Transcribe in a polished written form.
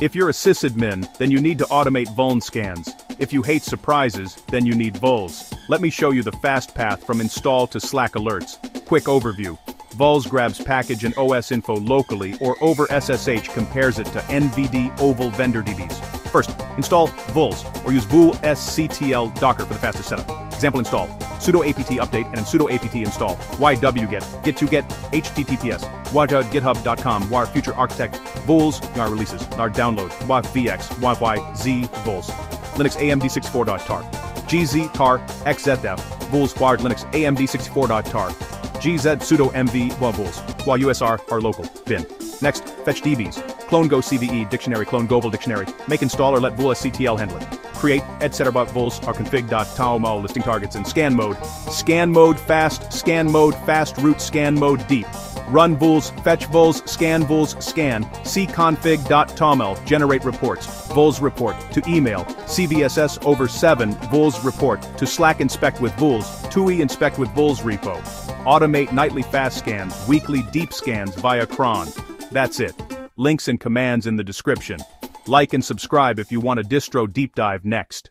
If you're a sysadmin, then you need to automate vuln scans. If you hate surprises, then you need Vuls. Let me show you the fast path from install to Slack alerts. Quick overview. Vuls grabs package and OS info locally or over SSH compares it to NVD oval vendor DBs. First, install Vuls or use vulsctl docker for the fastest setup. Example install, sudo apt update and sudo apt install, ywget, get2get, https, waj.github.com, war future architect, Vuls, yar releases, yar download, wav vx, yyz, Vuls. Linux amd64.tar, gz tar, xzf, Vuls quad Linux amd64.tar, gz sudo mv, Vuls, wa usr, are local, bin. Next, fetch dbs, clone go-cve-dictionary, clone go-cve-dictionary, make install or let vulsctl handle it. Create, etc. Vuls are config.toml listing targets in scan mode. Scan mode fast root, scan mode deep. Run Vuls, fetch Vuls, scan, see config.toml, generate reports, Vuls report, to email, CVSS over 7, Vuls report, to Slack inspect with Vuls, TUI inspect with Vuls repo. Automate nightly fast scans, weekly deep scans via cron. That's it. Links and commands in the description. Like and subscribe if you want a distro deep dive next.